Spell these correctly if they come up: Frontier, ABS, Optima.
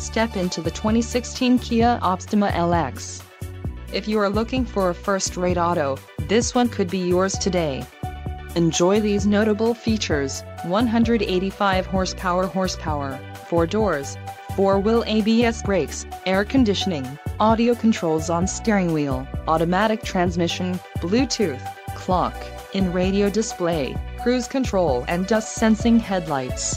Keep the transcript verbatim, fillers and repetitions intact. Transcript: Step into the twenty sixteen Kia Optima L X. If you are looking for a first-rate auto, this one could be yours today. Enjoy these notable features: one hundred eighty-five horsepower horsepower, four doors, four-wheel A B S brakes, air conditioning, audio controls on steering wheel, automatic transmission, Bluetooth, clock, in-radio display, cruise control and dust sensing headlights.